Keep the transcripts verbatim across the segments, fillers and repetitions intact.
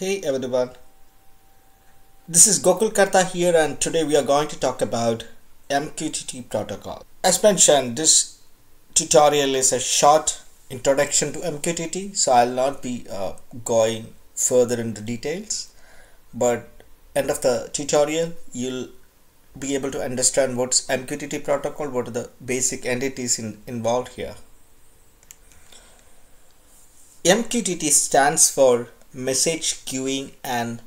Hey everyone, this is Gokul Kartha here, and today we are going to talk about M Q T T protocol. As mentioned, this tutorial is a short introduction to M Q T T, so I'll not be uh, going further into details, but end of the tutorial you'll be able to understand what's M Q T T protocol, what are the basic entities in, involved here. M Q T T stands for Message Queuing and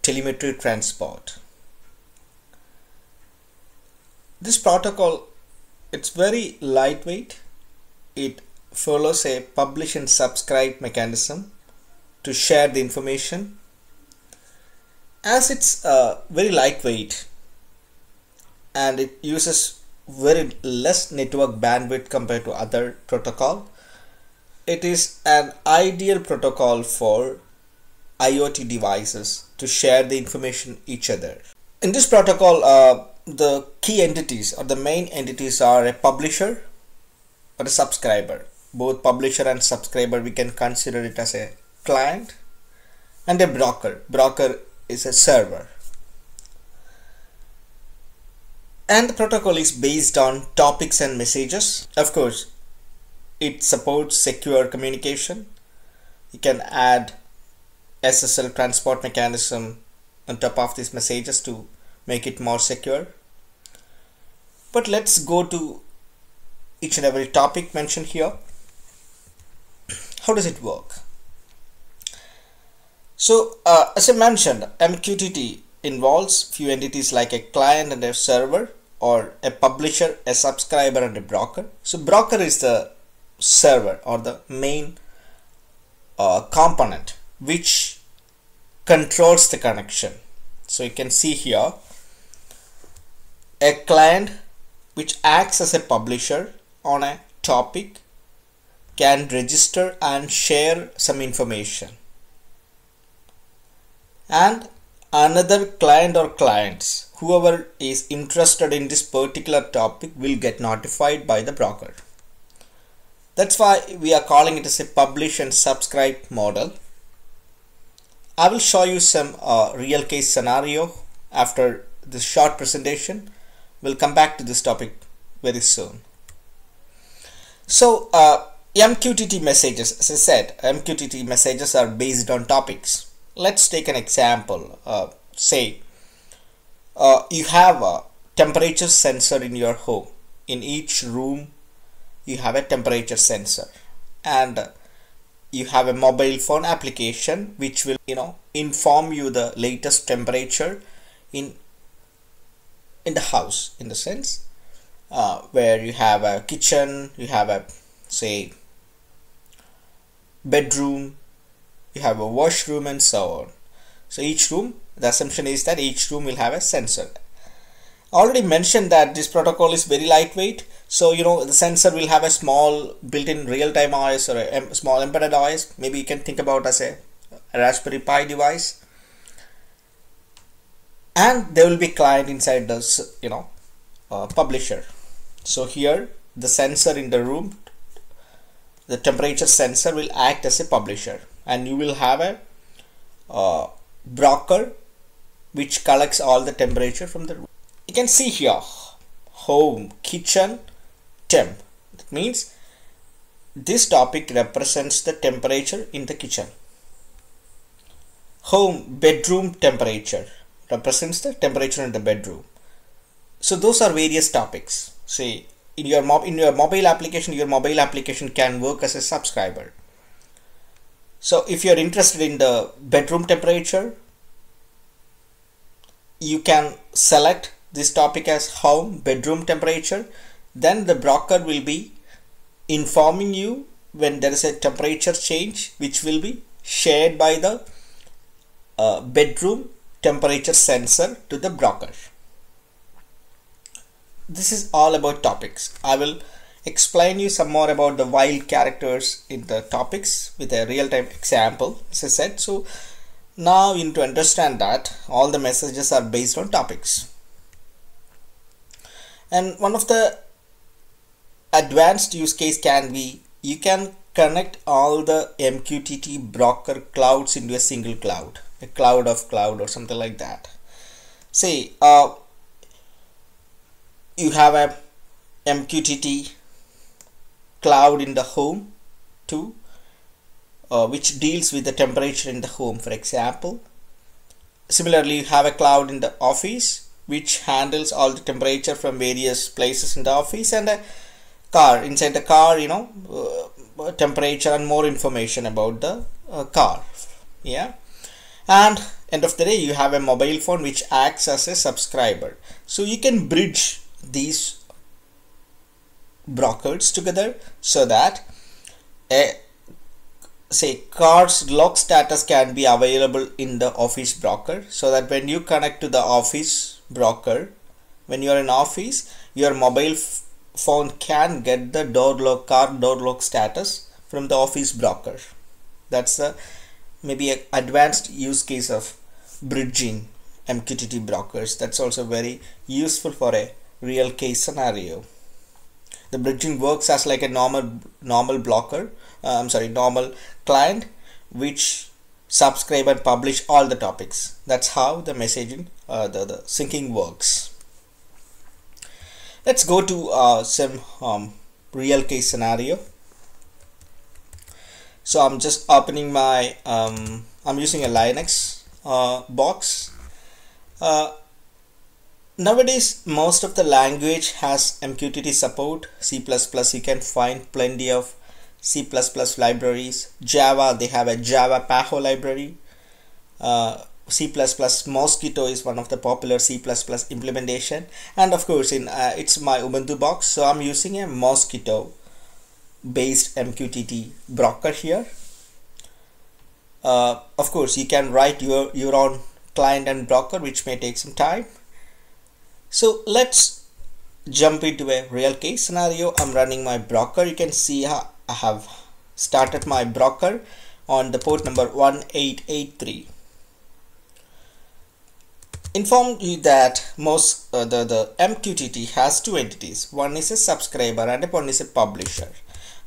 Telemetry Transport. This protocol, it's very lightweight. It follows a publish and subscribe mechanism to share the information. As it's uh, very lightweight and it uses very less network bandwidth compared to other protocol, it is an ideal protocol for I O T devices to share the information each other. In this protocol, uh, the key entities or the main entities are a publisher or a subscriber. Both publisher and subscriber, we can consider it as a client, and a broker. Broker is a server. And the protocol is based on topics and messages. Of course, it supports secure communication. You can add S S L transport mechanism on top of these messages to make it more secure. But let's go to each and every topic mentioned here. How does it work? So uh, as I mentioned, M Q T T involves few entities like a client and a server, or a publisher, a subscriber, and a broker. So broker is the server or the main uh, component which controls the connection. So you can see here a client which acts as a publisher on a topic can register and share some information, and another client or clients, whoever is interested in this particular topic, will get notified by the broker. That's why we are calling it as a publish and subscribe model. I will show you some uh, real case scenario after this short presentation. We'll come back to this topic very soon. So uh, M Q T T messages, as I said, M Q T T messages are based on topics. Let's take an example. Uh, say uh, you have a temperature sensor in your home. In each room you have a temperature sensor, and uh, you have a mobile phone application which will, you know, inform you the latest temperature in in the house, in the sense uh, where you have a kitchen, you have a, say, bedroom, you have a washroom, and so on. So each room, the assumption is that each room will have a sensor. I already mentioned that this protocol is very lightweight. So, you know, the sensor will have a small built-in real-time O S or a small embedded O S. Maybe you can think about as a Raspberry Pi device. And there will be client inside the, you know, uh, publisher. So here, the sensor in the room, the temperature sensor, will act as a publisher. And you will have a uh, broker which collects all the temperature from the room. You can see here, home, kitchen, temp. That means this topic represents the temperature in the kitchen. Home, bedroom temperature represents the temperature in the bedroom. So those are various topics. Say in your mob in your mobile application, your mobile application can work as a subscriber. So if you're interested in the bedroom temperature, you can select this topic as home, bedroom temperature. Then the broker will be informing you when there is a temperature change, which will be shared by the uh, bedroom temperature sensor to the broker. This is all about topics. I will explain you some more about the wild characters in the topics with a real-time example, as I said. So now you need to understand that all the messages are based on topics. And one of the advanced use case can be, you can connect all the M Q T T broker clouds into a single cloud, a cloud of cloud or something like that. Say uh, you have a M Q T T cloud in the home too, uh, which deals with the temperature in the home, for example. Similarly, you have a cloud in the office which handles all the temperature from various places in the office, and a car, inside the car, you know, uh, temperature and more information about the uh, car. Yeah. And end of the day, you have a mobile phone which acts as a subscriber. So you can bridge these brokers together so that a say car's log status can be available in the office broker, so that when you connect to the office broker, when you are in office, your mobile phone can get the door log, car door log status from the office broker. That's a maybe an advanced use case of bridging M Q T T brokers. That's also very useful for a real case scenario. The bridging works as like a normal normal blocker, uh, I'm sorry, normal client, which subscribe and publish all the topics. That's how the messaging, uh, the, the syncing works. Let's go to uh, some um, real case scenario. So I'm just opening my, um, I'm using a Linux uh, box. Uh, Nowadays, most of the language has M Q T T support. C plus plus, you can find plenty of C plus plus libraries. Java, they have a Java PAHO library. Uh, C plus plus Mosquito is one of the popular C plus plus implementation. And of course, in uh, it's my Ubuntu box, so I'm using a Mosquito based M Q T T broker here. Uh, of course, you can write your, your own client and broker, which may take some time. So let's jump into a real case scenario. I'm running my broker. You can see how I have started my broker on the port number one eight eight three. Inform you that most uh, the, the M Q T T has two entities. One is a subscriber and one is a publisher.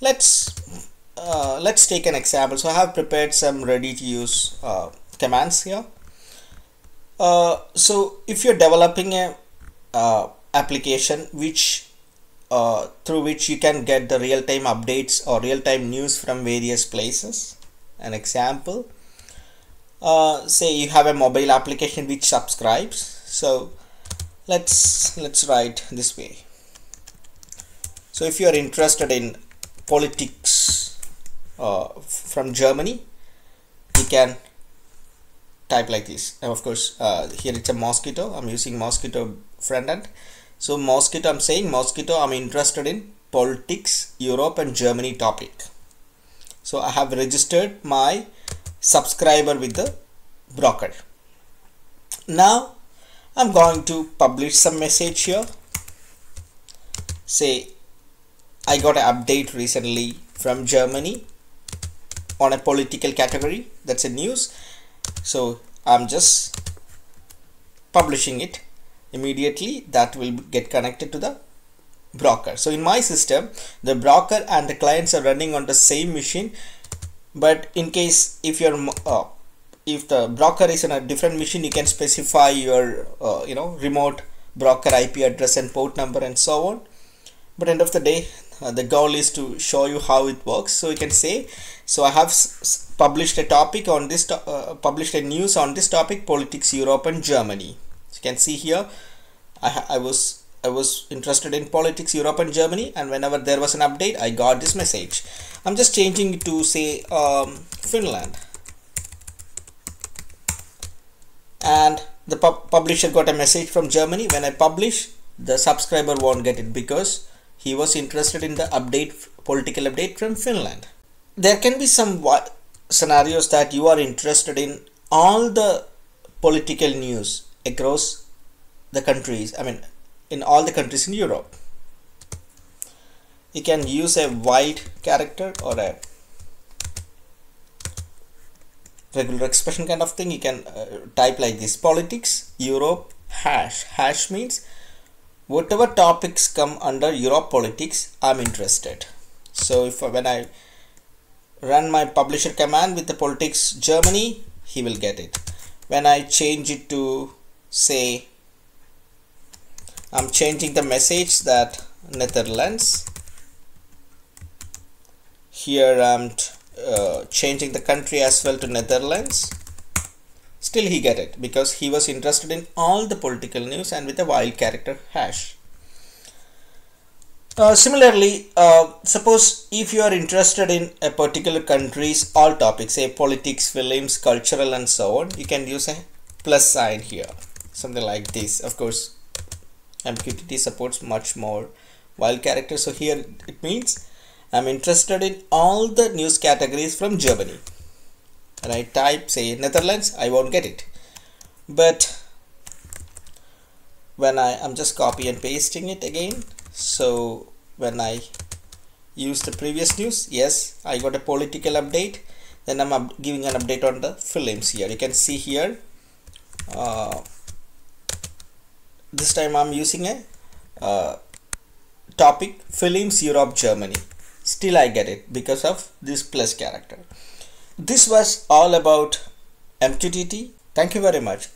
Let's, uh, let's take an example. So I have prepared some ready to use uh, commands here. Uh, so if you're developing a Uh, application which uh, through which you can get the real-time updates or real-time news from various places. An example, uh, say you have a mobile application which subscribes. So let's let's write this way. So if you are interested in politics uh, from Germany, you can type like this. And of course, uh, here it's a Mosquito. I'm using Mosquito front end. So Mosquito, I'm saying Mosquito, I'm interested in politics, Europe and Germany topic. So I have registered my subscriber with the broker. Now I'm going to publish some message here. Say I got an update recently from Germany on a political category. That's a news. So I'm just publishing it immediately. That will get connected to the broker. So in my system, the broker and the clients are running on the same machine, but in case if you're uh, if the broker is on a different machine, you can specify your uh, you know remote broker I P address and port number and so on. But end of the day, uh, the goal is to show you how it works. So you can say, so I have s published a topic on this to uh, published a news on this topic, politics, Europe and Germany. You can see here, I, I was I was interested in politics, Europe and Germany, and whenever there was an update, I got this message. I'm just changing it to say um, Finland, and the pub publisher got a message from Germany. When I publish, the subscriber won't get it because he was interested in the update, political update from Finland. There can be some scenarios that you are interested in all the political news across the countries, I mean in all the countries in Europe. You can use a wide character or a regular expression kind of thing. You can uh, type like this: politics, Europe, hash. Hash means whatever topics come under Europe politics, I'm interested. So if when I run my publisher command with the politics Germany, he will get it. When I change it to, say, I'm changing the message that Netherlands. Here I'm uh, changing the country as well to Netherlands. Still he get it because he was interested in all the political news and with a wild character hash. Uh, similarly, uh, suppose if you are interested in a particular country's all topics, say politics, films, cultural and so on, you can use a plus sign here, something like this. Of course, M Q T T supports much more wild characters. So here it means I'm interested in all the news categories from Germany. And I type, say, Netherlands, I won't get it. But when I, I'm just copy and pasting it again. So when I use the previous news, yes, I got a political update. Then I'm up giving an update on the films here. You can see here. Uh, this time I'm using a uh, topic films Europe Germany. Still I get it because of this plus character. This was all about M Q T T. Thank you very much.